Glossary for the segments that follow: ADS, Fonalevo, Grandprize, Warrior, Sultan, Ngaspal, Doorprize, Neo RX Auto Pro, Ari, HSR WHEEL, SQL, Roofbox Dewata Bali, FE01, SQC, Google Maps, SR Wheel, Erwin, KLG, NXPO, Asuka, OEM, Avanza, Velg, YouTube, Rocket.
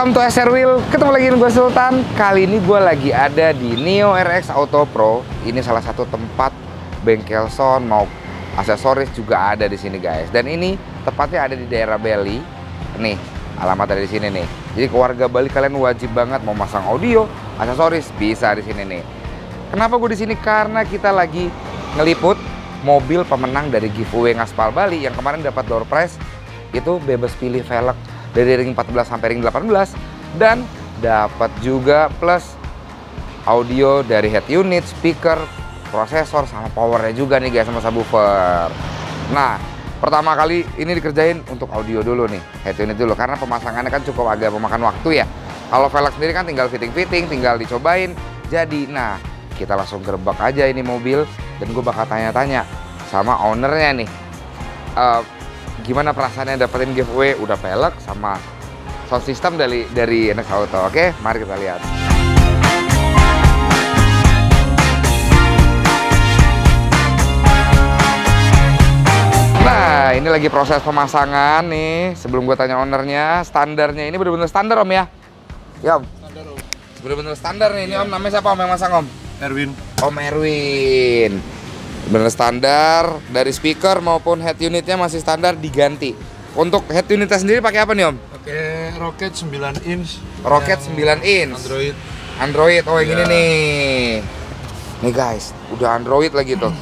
Welcome to SR Wheel. Ketemu lagi dengan gue Sultan. Kali ini gue lagi ada di Neo RX Auto Pro. Ini salah satu tempat bengkel sound mau aksesoris juga ada di sini, guys. Dan ini tepatnya ada di daerah Bali. Nih, alamat ada di sini nih. Jadi keluarga Bali kalian wajib banget mau masang audio, aksesoris bisa di sini nih. Kenapa gue di sini? Karena kita lagi ngeliput mobil pemenang dari giveaway Ngaspal Bali yang kemarin dapat door prize itu bebas pilih velg dari ring 14 sampai ring 18 dan dapat juga plus audio dari head unit, speaker, prosesor sama powernya juga nih guys sama subwoofer. Nah, pertama kali ini dikerjain untuk audio dulu nih, head unit dulu karena pemasangannya kan cukup agak memakan waktu ya. Kalau velg sendiri kan tinggal fitting-fitting, tinggal dicobain. Jadi, nah kita langsung gerbek aja ini mobil dan gue bakal tanya-tanya sama ownernya nih. Gimana perasaannya dapetin giveaway udah pelek sama sound system dari NX Auto. Oke, mari kita lihat. Nah, ini lagi proses pemasangan nih. Sebelum gue tanya ownernya, standarnya ini bener-bener standar om ya? Ya om. Standar om. Bener-bener standar nih. Ini om namanya siapa om yang masang om? Erwin. Om Erwin. Bener standar, dari speaker maupun head unitnya masih standar, diganti. Untuk head unitnya sendiri pakai apa nih om? Pakai Rocket 9 inch. Rocket 9 inch. Android. Android, oh yang ini nih. Nih guys, udah Android lagi tuh.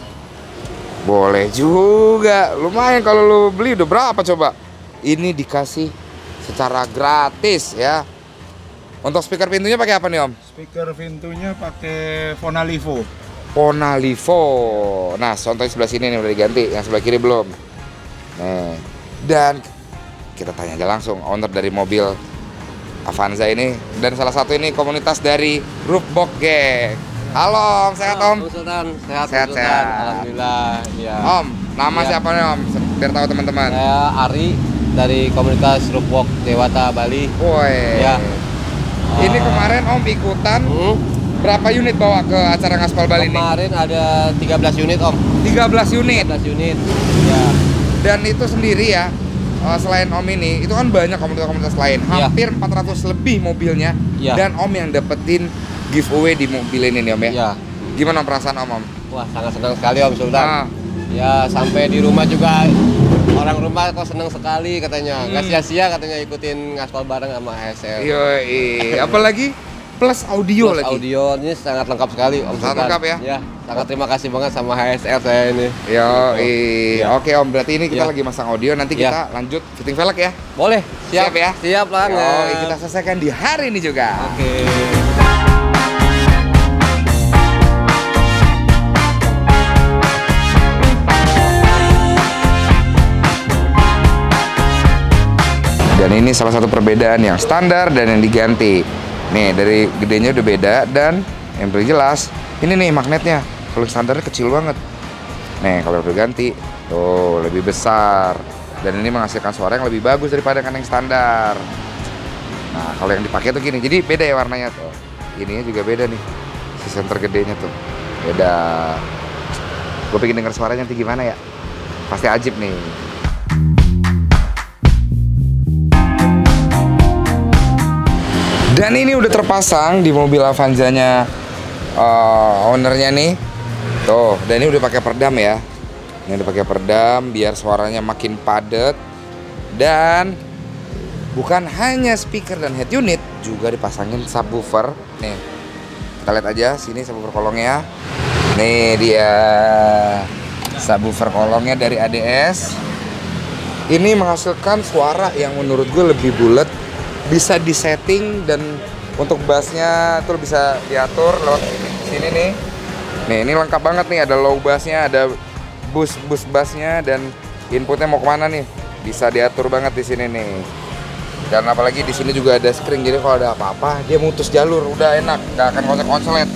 Boleh juga, lumayan kalau lu beli udah berapa coba? Ini dikasih secara gratis ya. Untuk speaker pintunya pakai apa nih om? Speaker pintunya pakai Fonalevo. Fonalevo. Nah, soundtrack sebelah sini nih udah diganti, yang sebelah kiri belum. Nah, dan kita tanya aja langsung owner dari mobil Avanza ini dan salah satu ini komunitas dari Roofbox Gang. Halo, om, sehat om? Sultan, sehat. Sultan. Alhamdulillah. Ya. Om, nama siapa nih om? Biar tahu teman-teman. Saya Ari dari komunitas Roofbox Dewata Bali. Woi. Ya. Ini kemarin om ikutan. Berapa unit bawa ke acara Ngaspal Bali ini? Kemarin ada 13 unit om. 13 unit? 13 unit ya. Dan itu sendiri ya, selain om ini, itu kan banyak komunitas-komunitas lain. Hampir ya. 400 lebih mobilnya ya. Dan om yang dapetin giveaway di mobil ini nih om ya? Ya. Gimana perasaan om? Wah, sangat senang sekali om Sultan. Ya, sampai di rumah juga orang rumah kok seneng sekali katanya. Nggak sia-sia katanya ikutin Ngaspal bareng sama ASL. Yoi, apalagi? Plus audio lagi. Audio ini sangat lengkap sekali om. Sangat lengkap ya? Ya, sangat terima kasih banget sama HSR saya ini. Oke om, berarti ini kita lagi masang audio, nanti kita lanjut fitting velg ya? Boleh, siap ya? Siap banget. Kita selesaikan di hari ini juga. Oke. Dan ini salah satu perbedaan yang standar dan yang diganti. Nih, dari gedenya udah beda dan yang paling jelas ini nih magnetnya. Kalau standarnya kecil banget. Nih, kalau udah ganti tuh lebih besar. Dan ini menghasilkan suara yang lebih bagus daripada yang standar. Nah, kalau yang dipakai tuh gini. Jadi beda ya warnanya tuh. Ininya juga beda nih. Si senter gedenya tuh. Beda. Gue pengen denger suaranya nanti gimana ya? Pasti ajib nih. Dan ini udah terpasang di mobil Avanzanya ownernya nih. Tuh, dan ini udah pakai peredam ya. Ini udah pakai peredam biar suaranya makin padat. Dan bukan hanya speaker dan head unit, juga dipasangin subwoofer. Nih. Kita lihat aja sini subwoofer kolongnya. Nih dia. Subwoofer kolongnya dari ADS. Ini menghasilkan suara yang menurut gue lebih bulat. Bisa disetting dan untuk bassnya tuh bisa diatur lewat sini nih. Nih, ini lengkap banget nih, ada low bassnya, ada boost bassnya dan inputnya mau kemana nih bisa diatur banget di sini nih. Dan apalagi di sini juga ada screen, jadi kalau ada apa-apa dia mutus jalur, udah enak, nggak akan konslet-konslet.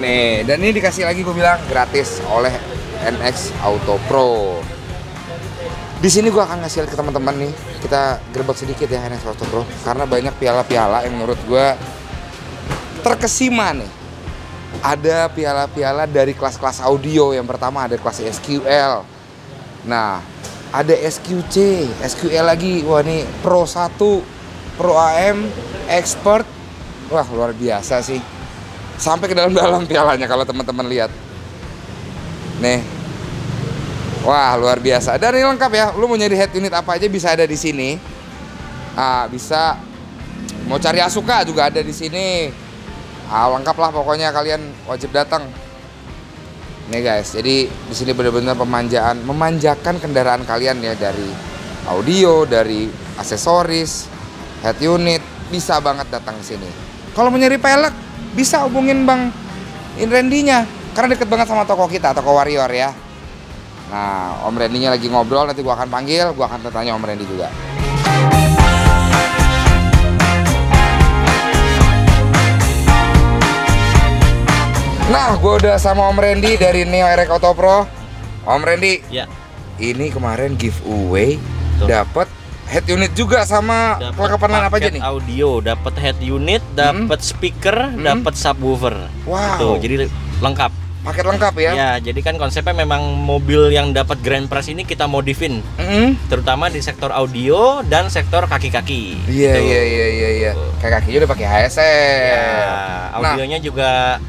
Nih, dan ini dikasih lagi gue bilang gratis oleh NX Auto Pro. Di sini gue akan ngasih lihat ke teman-teman nih, kita gerbek sedikit ya NX Auto Pro karena banyak piala-piala yang menurut gue terkesima nih. Ada piala-piala dari kelas-kelas audio, yang pertama ada kelas SQL. Nah, ada SQC, SQL lagi, wah nih Pro 1, Pro AM, Expert. Wah, luar biasa sih. Sampai ke dalam-dalam pialanya kalau teman-teman lihat. Nih. Wah, luar biasa. Dan ini lengkap ya. Lu mau nyari head unit apa aja bisa ada di sini. Ah, bisa mau cari Asuka juga ada di sini. Ah, lengkap lah pokoknya, kalian wajib datang. Nih guys, jadi di sini benar-benar memanjakan kendaraan kalian ya, dari audio, dari aksesoris, head unit, bisa banget datang ke sini. Kalau mau nyari pelek, bisa hubungin Bang Rendy-nya karena deket banget sama toko kita, toko Warrior ya. Nah, Om Rendy-nya lagi ngobrol, nanti gua akan panggil, gua akan tanya Om Rendy juga. Nah, gue udah sama Om Rendy dari Neo RX Auto Pro. Om Rendy, ya. Ini kemarin giveaway dapat head unit juga sama kelengkapan apa aja nih? Audio, dapat head unit, dapat speaker, dapat subwoofer. Wow. Gitu, jadi lengkap. Paket lengkap ya? Ya, jadi kan konsepnya memang mobil yang dapat grand prize ini kita modifin, terutama di sektor audio dan sektor kaki-kaki. Iya, iya. Kaki-kakinya udah pakai HSR. Ya, audionya juga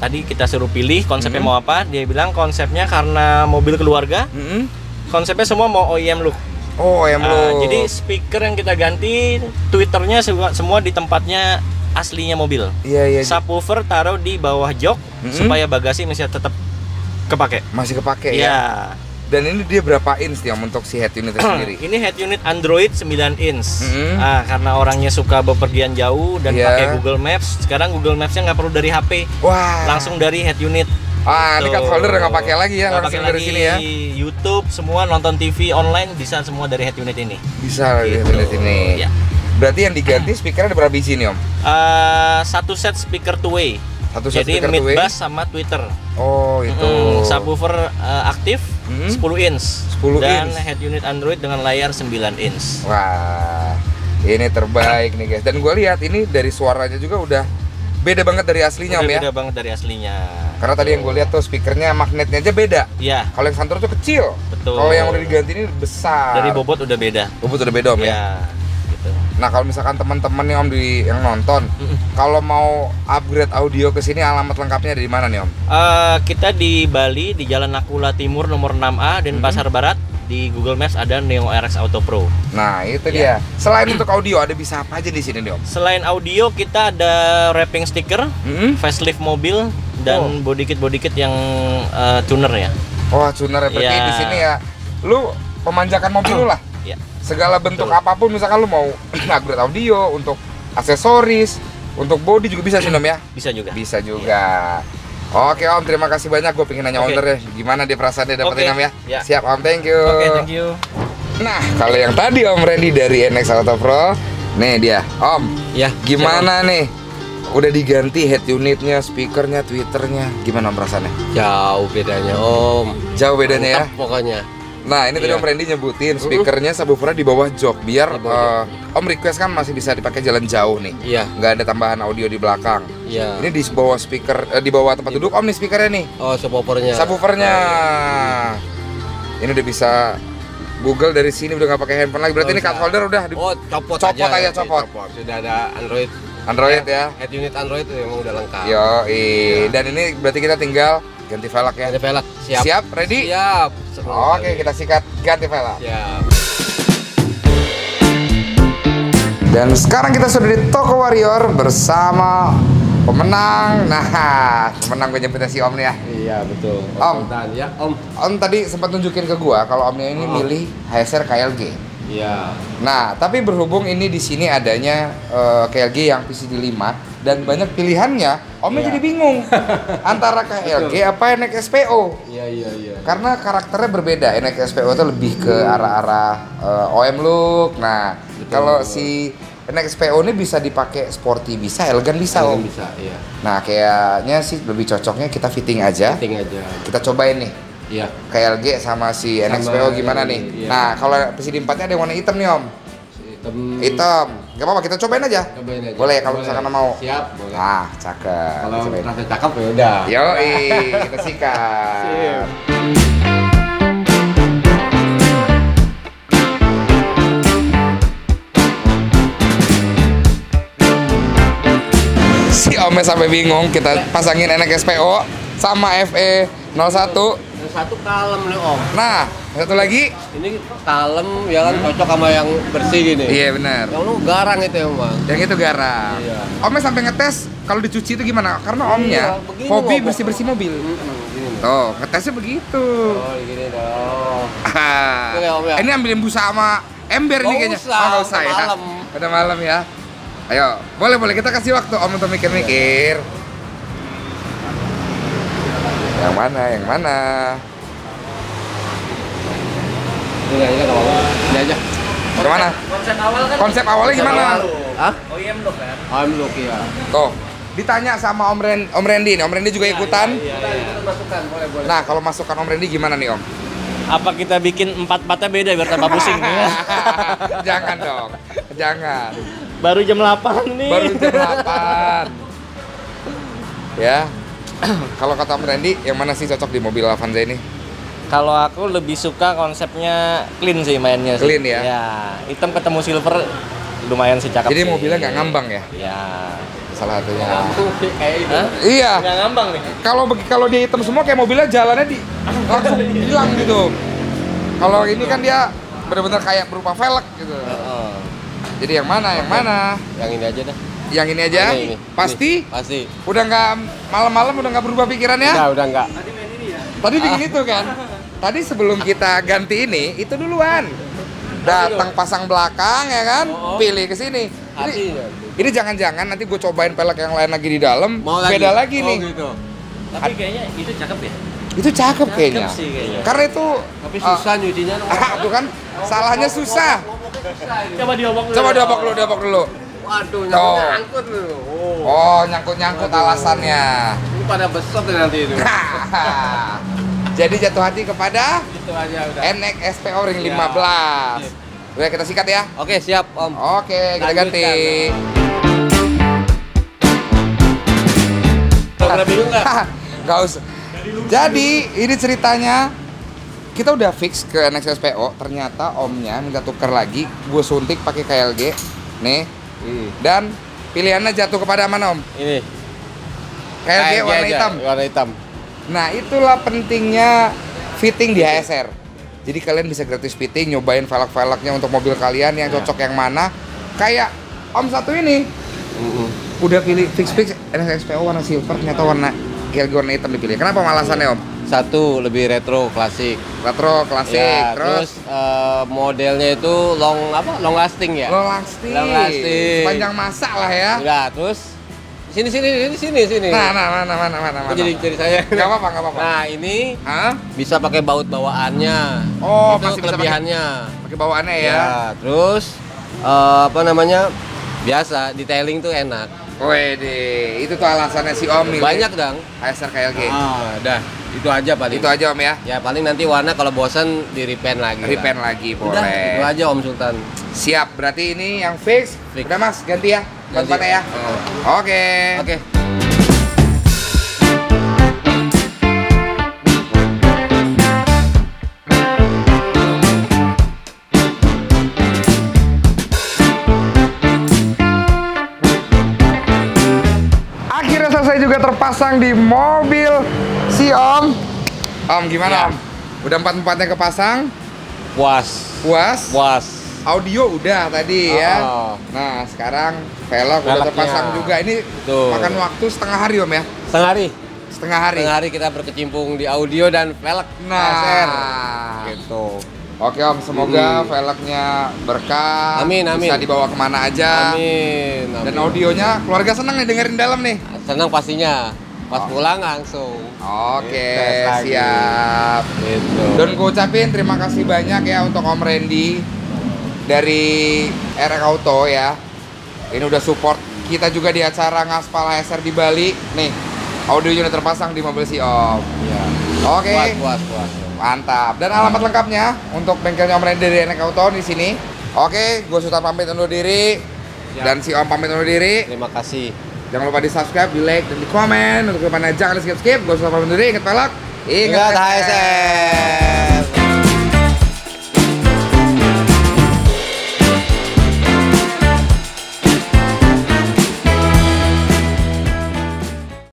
tadi kita suruh pilih konsepnya mau apa. Dia bilang konsepnya karena mobil keluarga, konsepnya semua mau OEM look. Oh, OEM look. Jadi speaker yang kita ganti, tweeternya semua di tempatnya aslinya mobil. Iya. Subwoofer taruh di bawah jok supaya bagasi masih tetap kepake. Masih kepake ya. Dan ini dia berapa inch ya untuk si head unit sendiri? Ini head unit Android 9 inch. Karena orangnya suka bepergian jauh dan pakai Google Maps. Sekarang Google Maps-nya nggak perlu dari HP. Wah. Langsung dari head unit. Ah, ini cup holder nggak pakai lagi ya, langsung dari sini ya. YouTube, semua nonton TV online bisa semua dari head unit ini. Bisa dari head unit ini. Ya. Berarti yang diganti speakernya ada berapa biji nih Om? Satu set speaker two-way. Satu set. Jadi mid-bass sama tweeter. Oh itu. Subwoofer aktif 10 inch. 10 dan inch. Dan head unit Android dengan layar 9 inch. Wah, ini terbaik nih guys. Dan gue lihat ini dari suaranya juga udah beda banget dari aslinya Om ya. Beda banget dari aslinya. Karena tadi yang gue lihat tuh speakernya magnetnya aja beda. Iya. Kalau yang Santoro tuh kecil. Betul. Kalau yang udah diganti ini besar. Dari bobot udah beda. Bobot udah beda Om ya. Nah kalau misalkan teman-teman nih Om yang nonton, kalau mau upgrade audio ke sini alamat lengkapnya dari mana nih Om? Kita di Bali di Jalan Nakula Timur nomor 6A dan Pasar Barat. Di Google Maps ada Neo RX Auto Pro. Nah itu dia. Selain untuk audio ada bisa apa aja di sini nih Om? Selain audio kita ada wrapping stiker, facelift mobil dan body kit yang tuner ya. Oh tuner ya, berarti di sini ya. Lu pemanjakan mobil lu lah. Segala bentuk apapun, misalkan lu mau upgrade audio, untuk aksesoris, untuk body juga bisa sih Om ya? Bisa juga. Bisa juga. Oke Om, terima kasih banyak. Gue pengen nanya owner deh, gimana dia perasaannya dapetin Om ya? Siap Om, thank you. Oke, thank you. Nah, kalau yang tadi Om Rendy dari NX Auto Pro, nih dia. Om, gimana nih? Udah diganti head unitnya, speakernya, tweeternya, gimana Om perasaannya? Jauh bedanya Om. Jauh bedanya ya? Pokoknya. Nah ini tadi Om Rendy nyebutin speakernya subwoofernya di bawah jok biar Om request kan masih bisa dipakai jalan jauh nih, nggak ada tambahan audio di belakang. Ini di bawah speaker di bawah tempat duduk Om nih speakernya nih. Oh subwoofernya. Ini udah bisa Google dari sini, udah nggak pakai handphone lagi. Berarti ini cup holder udah copot aja. Sudah ada Android ya. Head unit Android memang udah lengkap. Dan ini berarti kita tinggal ganti velg ya. Ganti velg. Siap. Siap, ready? Siap. Oke, kita sikat ganti velg. Siap. Dan sekarang kita sudah di toko Warrior bersama pemenang. Nah, pemenang gue nyebutnya si Om nih ya. Iya, betul. Om. Sultan ya, Om. Om tadi sempat tunjukin ke gua kalau Omnya ini milih HSR KLG. Iya. Nah, tapi berhubung ini di sini adanya KLG yang PCD 5 dan banyak pilihannya, Omnya jadi bingung antara KLG apa NXPO. Iya. Karena karakternya berbeda. NXPO itu lebih ke arah-arah OM look. Nah, kalau si NXPO ini bisa dipakai sporty bisa, elegan bisa. Elegan bisa, iya. Nah, kayaknya sih lebih cocoknya kita fitting aja. Fitting aja. Kita cobain nih. Iya. KLG sama si NXPO gimana nih? Nah, kalau PCD 4-nya ada yang warna hitam nih, Om. Hitam. Gak apa-apa, kita cobain aja. Boleh kalau misalkan mau. Siap, boleh. Nah, cakep. Kalau rasa cakep ya udah. Yoi, kita sikat. Siap. remes sampai bingung, kita pasangin NXPO sama FE01. 01 kalem nih Om. Nah, satu lagi ini kalem ya kan, cocok sama yang bersih gini. Iya benar. Yang lu garang itu ya Bang. Yang itu garang. Iya. Omnya sampai ngetes kalau dicuci itu gimana? Karena Omnya iya, hobi bersih-bersih mobil. Tuh, ngetesnya begitu. Oh, gini dong. Ini ambilin busa sama ember nih kayaknya. Enggak usah ya. Udah malam ya. Ayo, boleh-boleh kita kasih waktu Om untuk mikir-mikir. Yang mana? Yang mana? Ini aja. Gimana? Konsep awal kan? Konsep awalnya gimana? Hah? OEM look kan? OEM look ya. Tuh, ditanya sama Om Rendy nih. Om Rendy juga ikutan. Iya. Masukan, boleh. Nah, kalau masukan Om Rendy gimana nih Om? Apa kita bikin empat-empatnya beda biar tambah pusing? Jangan dong. Jangan. Baru jam 8 nih. Baru jam 8. Ya. Kalau kata Rendy, yang mana sih cocok di mobil Avanza ini? Kalau aku lebih suka konsepnya clean sih mainnya. Clean sih. Ya? Ya, hitam ketemu silver lumayan sih cakep. Jadi sih mobilnya nggak ngambang ya? Ya. Salah satunya. Iya. Nggak ngambang nih. Kalau dia hitam semua kayak mobilnya jalannya di langsung hilang gitu. Kalau ini kan dia benar-benar kayak berupa velg gitu. Jadi yang mana? Yang mana? Yang ini aja dah. Yang ini aja. Ini. Pasti. Udah nggak malam-malam udah nggak berubah pikirannya? Udah nggak. Tadi main ini ya. Tadi bikin itu kan. Tadi sebelum kita ganti ini itu duluan. Datang pasang belakang ya kan? Pilih ke sini. Ini jangan-jangan nanti gue cobain pelek yang lain lagi di dalam. Beda lagi nih. Gitu. Tapi kayaknya itu cakep ya. Itu cakep kayaknya. Karena itu tapi susah nyucinya. Itu kan salahnya susah. Coba diobok dulu. Aduh, nyangkut loh. Oh, nyangkut-nyangut alasannya. Ini pada besok nanti itu. Jadi jatuh hati kepada itu aja udah. NXPO Ring 15. Oke, kita sikat ya. Oke, siap Om. Oke, kita ganti. Udah bingung enggak? Enggak usah. Jadi, ini ceritanya kita udah fix ke NXPO, ternyata Omnya minta tukar lagi, gue suntik pakai KLG. Nih. Dan pilihannya jatuh kepada mana Om? Ini KLG warna hitam. Warna hitam. Nah itulah pentingnya fitting di HSR. Jadi kalian bisa gratis fitting, nyobain velg-velgnya untuk mobil kalian yang cocok yang mana. Kayak Om satu ini, udah pilih fix NXPO warna silver, ternyata warna KLG warna hitam dipilih. Kenapa alasannya Om? Satu lebih retro klasik. Retro klasik. Ya, terus modelnya itu long lasting. Panjang masa lah ya. Udah, terus sini. Nah. Jadi saya. Enggak apa-apa. Nah, ini bisa pakai baut bawaannya. Oh, itu masih kelebihannya. Pakai bawaannya ya. Ya, terus biasa detailing tuh enak. Wede, itu tuh alasannya si Om nih. Banyak dong. HSR KLG. Udah. Itu aja paling. Itu aja Om ya. Ya paling nanti warna kalau bosan di repaint lagi. Repaint lagi boleh. Udah, itu aja Om Sultan. Siap. Berarti ini yang fix. Udah Mas, ganti ya. Tempatnya ya. Oke. Akhirnya selesai juga terpasang di mobil si Om gimana ya. Om? Udah empat-empatnya kepasang? Puas. Audio udah tadi ya. Nah sekarang velg udah terpasang juga. Ini tuh makan waktu setengah hari Om ya? Setengah hari. Setengah hari kita berkecimpung di audio dan velg. Nah gitu. Oke Om, semoga velgnya berkah. Amin. Bisa dibawa kemana aja. Amin. Dan audionya keluarga seneng nih dengerin dalam nih. Seneng pastinya. Pas pulang langsung. Oke, siap. Gitu. Dan gue ucapin terima kasih banyak ya untuk Om Rendy dari RX Auto ya. Ini udah support kita juga di acara Ngaspal HSR di Bali. Nih, audionya udah terpasang di mobil si Om. Iya. Oke. Puas. Mantap. Dan alamat lengkapnya untuk bengkelnya Om Rendy dari RX Auto di sini. Oke, gue Sultan pamit undur diri. Siap. Dan si Om pamit undur diri. Terima kasih. Jangan lupa di subscribe, di like, dan di komen. Untuk kemana jangan skip-skip. Gue Sultan pamit undur diri. Ingat pelak, ingat HSR.